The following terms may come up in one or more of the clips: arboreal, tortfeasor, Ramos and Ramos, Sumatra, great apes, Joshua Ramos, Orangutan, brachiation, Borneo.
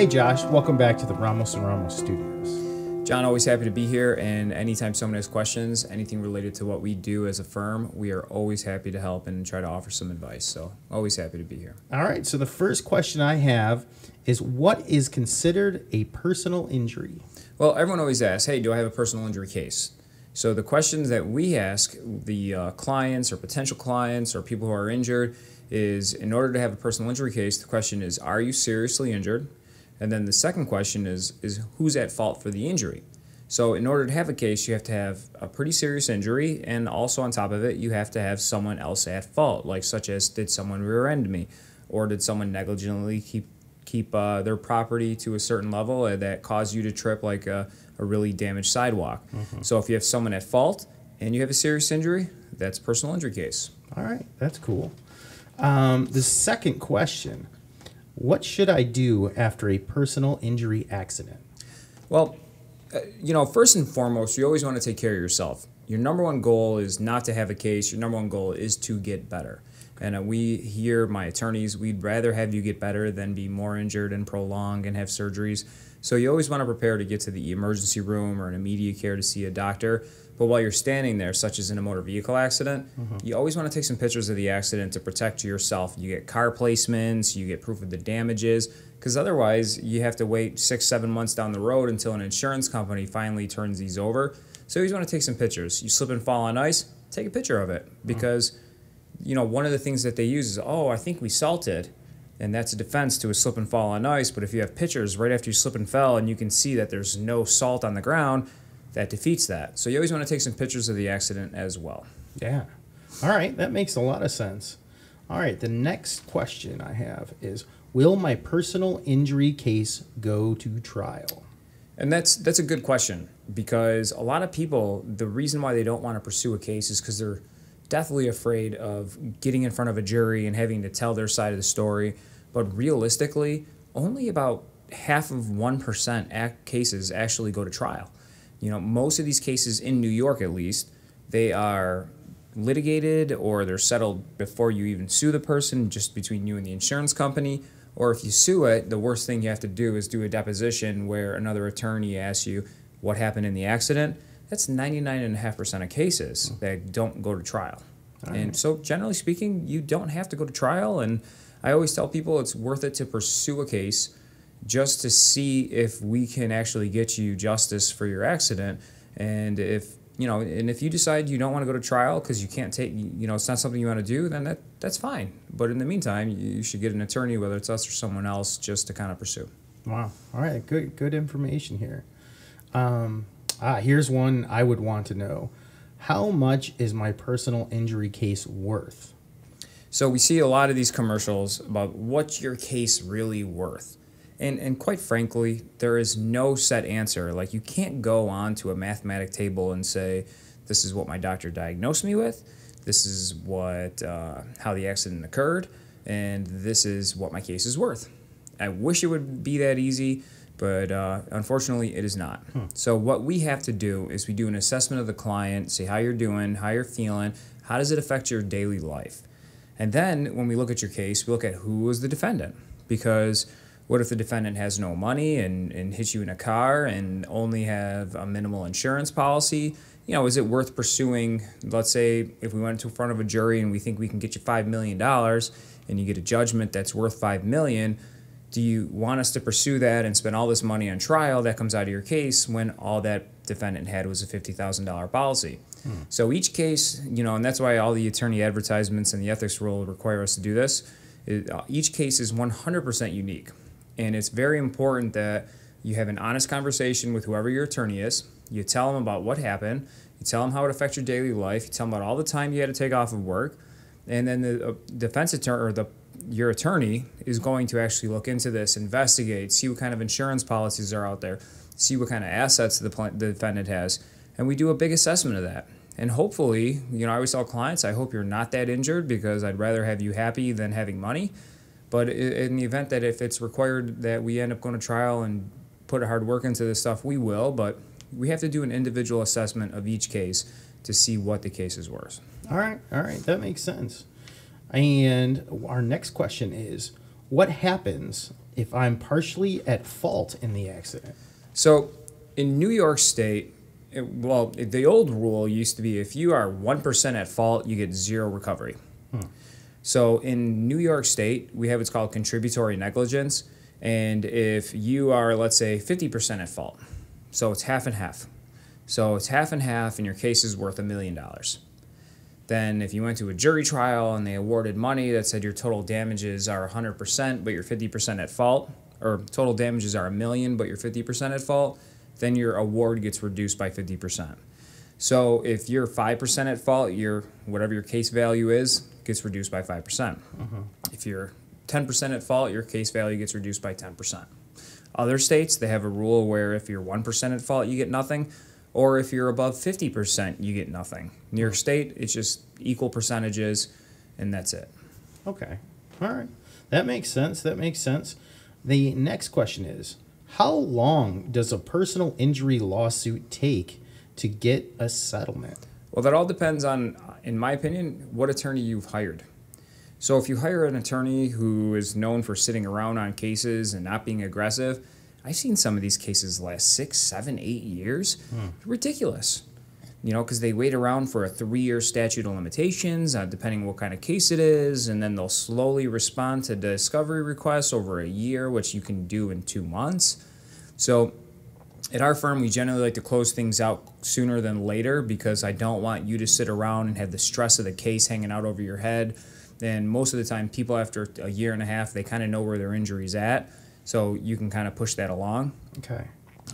Hey Josh, welcome back to the Ramos and Ramos Studios. John, always happy to be here, and anytime someone has questions, anything related to what we do as a firm, we are always happy to help and try to offer some advice, so always happy to be here. All right, so the first question I have is, what is considered a personal injury? Well, everyone always asks, hey, do I have a personal injury case? So the questions that we ask the clients or potential clients or people who are injured is, in order to have a personal injury case, the question is, are you seriously injured? And then the second question is who's at fault for the injury? So in order to have a case, you have to have a pretty serious injury, and also on top of it, you have to have someone else at fault, like such as, did someone rear-end me? Or did someone negligently keep their property to a certain level that caused you to trip, like a really damaged sidewalk? Mm-hmm. So if you have someone at fault and you have a serious injury, that's a personal injury case. All right, that's cool. The second question, what should I do after a personal injury accident? Well, you know, first and foremost, you always want to take care of yourself. Your number one goal is not to have a case. Your number one goal is to get better. And we here, my attorneys, we'd rather have you get better than be more injured and prolonged and have surgeries. So you always want to prepare to get to the emergency room or an immediate care to see a doctor. But while you're standing there, such as in a motor vehicle accident, you always want to take some pictures of the accident to protect yourself. You get car placements, you get proof of the damages, because otherwise you have to wait 6, 7 months down the road until an insurance company finally turns these over. So you always want to take some pictures. You slip and fall on ice, take a picture of it, because you know, one of the things that they use is, oh, I think we salted. And that's a defense to a slip and fall on ice. But if you have pictures right after you slip and fell and you can see that there's no salt on the ground, that defeats that. So you always want to take some pictures of the accident as well. Yeah. All right. That makes a lot of sense. All right. The next question I have is, will my personal injury case go to trial? And that's a good question, because a lot of people, the reason why they don't want to pursue a case is because they're deathly afraid of getting in front of a jury and having to tell their side of the story. But realistically, only about half of 1% cases actually go to trial. You know, most of these cases in New York, at least, they are litigated or they're settled before you even sue the person, just between you and the insurance company. Or if you sue it, the worst thing you have to do is do a deposition where another attorney asks you what happened in the accident. That's 99.5% of cases that don't go to trial. All right. And so generally speaking, you don't have to go to trial. And I always tell people it's worth it to pursue a case just to see if we can actually get you justice for your accident. And if, you know, and if you decide you don't want to go to trial because you can't take, you know, it's not something you want to do, then that's fine. But in the meantime, you should get an attorney, whether it's us or someone else, just to kind of pursue. Wow. All right. Good information here. Here's one I would want to know. How much is my personal injury case worth? So we see a lot of these commercials about what's your case really worth. And quite frankly, there is no set answer. Like, you can't go on to a mathematic table and say, this is what my doctor diagnosed me with, this is what how the accident occurred, and this is what my case is worth. I wish it would be that easy. But unfortunately, it is not. So what we have to do is we do an assessment of the client, see how you're doing, how you're feeling, how does it affect your daily life? And then when we look at your case, we look at who was the defendant. Because what if the defendant has no money and hits you in a car and only have a minimal insurance policy? You know, is it worth pursuing? Let's say if we went to front of a jury and we think we can get you $5 million and you get a judgment that's worth $5 million, do you want us to pursue that and spend all this money on trial that comes out of your case when all that defendant had was a $50,000 policy? So each case, you know, and that's why all the attorney advertisements and the ethics rule require us to do this. Each case is 100% unique. And it's very important that you have an honest conversation with whoever your attorney is. You tell them about what happened. You tell them how it affects your daily life. You tell them about all the time you had to take off of work. And then the defense attorney or your attorney is going to actually look into this, investigate, see what kind of insurance policies are out there, see what kind of assets the defendant has, and we do a big assessment of that. And hopefully, you know, I always tell clients, I hope you're not that injured, because I'd rather have you happy than having money. But in the event that if it's required that we end up going to trial and put hard work into this stuff, we will, but we have to do an individual assessment of each case to see what the case is worth. All right, that makes sense. And our next question is, what happens if I'm partially at fault in the accident? So in New York State, well, the old rule used to be if you are 1% at fault, you get zero recovery. Hmm. So in New York State, we have what's called contributory negligence. And if you are, let's say, 50% at fault, so it's half and half. So it's half and half, and your case is worth $1 million. Then if you went to a jury trial and they awarded money that said your total damages are 100%, but you're 50% at fault, or total damages are $1 million, but you're 50% at fault, then your award gets reduced by 50%. So if you're 5% at fault, your whatever your case value is gets reduced by 5%. Mm-hmm. If you're 10% at fault, your case value gets reduced by 10%. Other states, they have a rule where if you're 1% at fault, you get nothing, or if you're above 50%, you get nothing. In your state, it's just equal percentages, and that's it. Okay. All right. That makes sense. That makes sense. The next question is, how long does a personal injury lawsuit take to get a settlement? Well, that all depends on, in my opinion, what attorney you've hired. So if you hire an attorney who is known for sitting around on cases and not being aggressive, I've seen some of these cases last 6, 7, 8 years. It's ridiculous, you know, because they wait around for a 3-year statute of limitations, depending what kind of case it is, and then they'll slowly respond to discovery requests over a year, which you can do in 2 months. So at our firm, we generally like to close things out sooner than later because I don't want you to sit around and have the stress of the case hanging out over your head. And most of the time, people after a year and a half, they kind of know where their injury's at. So you can kind of push that along. Okay.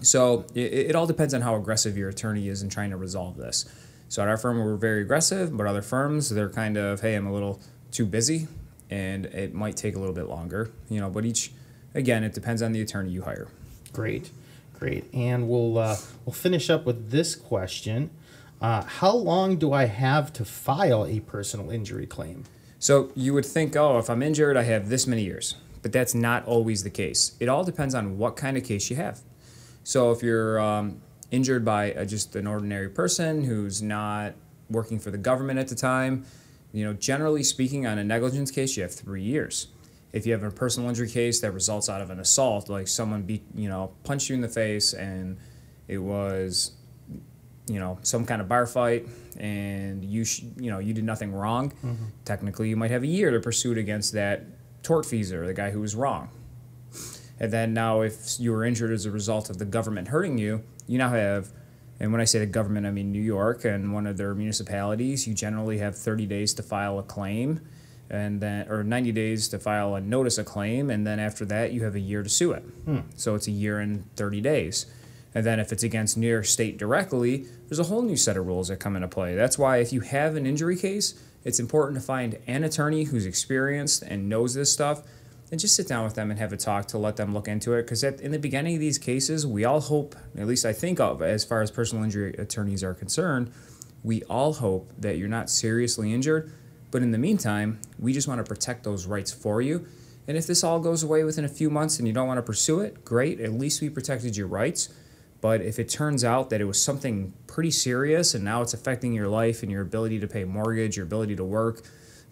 So it all depends on how aggressive your attorney is in trying to resolve this. So at our firm, we're very aggressive, but other firms, they're kind of, hey, I'm a little too busy, and it might take a little bit longer. You know, but each, again, it depends on the attorney you hire. Great, great. And we'll finish up with this question. How long do I have to file a personal injury claim? So you would think, oh, if I'm injured, I have this many years. But that's not always the case. It all depends on what kind of case you have. So if you're injured by just an ordinary person who's not working for the government at the time, you know, generally speaking, on a negligence case, you have 3 years. If you have a personal injury case that results out of an assault, like someone beat, you know, punched you in the face, and it was, you know, some kind of bar fight, and you did nothing wrong. Mm-hmm. Technically, you might have a year to pursue it against that tortfeasor, the guy who was wrong. And then now if you were injured as a result of the government hurting you, you now have, and when I say the government, I mean New York and one of their municipalities, you generally have 30 days to file a claim, and then, or 90 days to file a notice of claim, and then after that you have a year to sue it. Hmm. So it's a year and 30 days. And then if it's against New York State directly, there's a whole new set of rules that come into play. That's why if you have an injury case, it's important to find an attorney who's experienced and knows this stuff, and just sit down with them and have a talk to let them look into it. Because in the beginning of these cases, we all hope, at least I think of, as far as personal injury attorneys are concerned, we all hope that you're not seriously injured. But in the meantime, we just want to protect those rights for you. And if this all goes away within a few months and you don't want to pursue it, great, at least we protected your rights. But if it turns out that it was something pretty serious and now it's affecting your life and your ability to pay mortgage, your ability to work,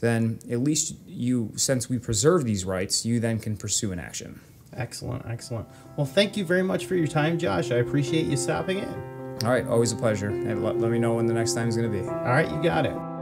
then at least you, since we preserve these rights, you then can pursue an action. Excellent, excellent. Well, thank you very much for your time, Josh. I appreciate you stopping in. All right, always a pleasure. And let me know when the next time is going to be. All right, you got it.